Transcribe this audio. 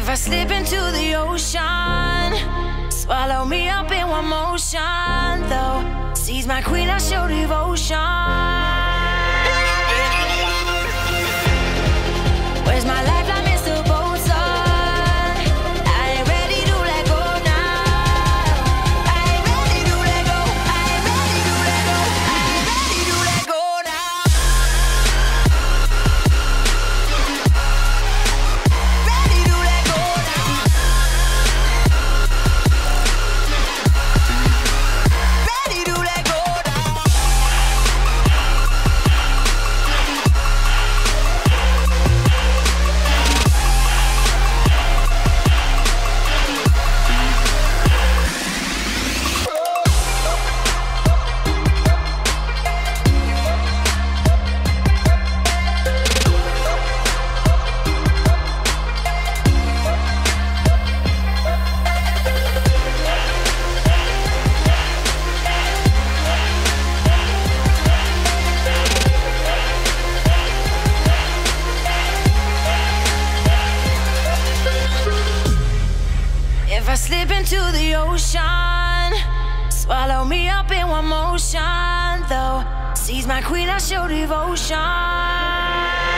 If I slip into the ocean, swallow me up in one motion, though. Seize my queen, I show devotion. Where's my life? If I slip into the ocean, swallow me up in one motion, though. Seize my queen, I show devotion.